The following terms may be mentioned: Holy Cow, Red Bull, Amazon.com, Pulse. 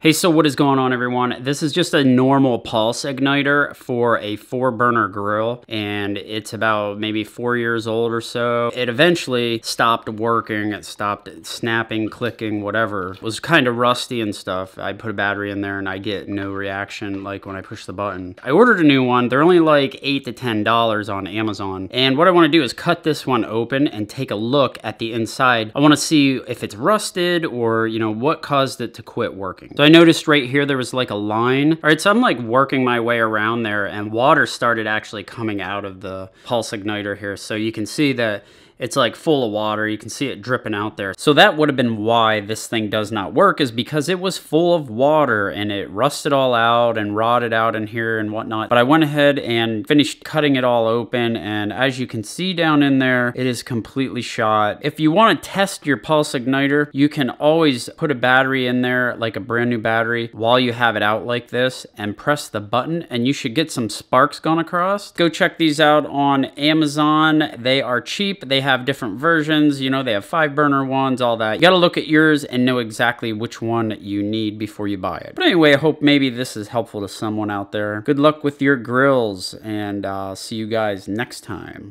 Hey, so what is going on, everyone? This is just a normal Pulse igniter for a 4-burner grill, and it's about maybe 4 years old or so. It eventually stopped working. It stopped snapping, clicking, whatever. It was kind of rusty and stuff. I put a battery in there and I get no reaction like when I push the button. I ordered a new one. They're only like $8 to $10 on Amazon. And what I want to do is cut this one open and take a look at the inside. I want to see if it's rusted or, you know, what caused it to quit working. So I noticed right here there was like a line. All right, so I'm like working my way around there and water started actually coming out of the Pulse igniter here. So you can see that it's like full of water. You can see it dripping out there. So that would have been why this thing does not work, is because it was full of water and it rusted all out and rotted out in here and whatnot. But I went ahead and finished cutting it all open, and as you can see down in there, it is completely shot. If you want to test your Pulse igniter, you can always put a battery in there, like a brand new battery, while you have it out like this, and press the button and you should get some sparks going across. Go check these out on Amazon. They are cheap. They have different versions, you know, they have 5-burner ones, all that. You got to look at yours and know exactly which one you need before you buy it. But anyway, I hope maybe this is helpful to someone out there. Good luck with your grills, and see you guys next time.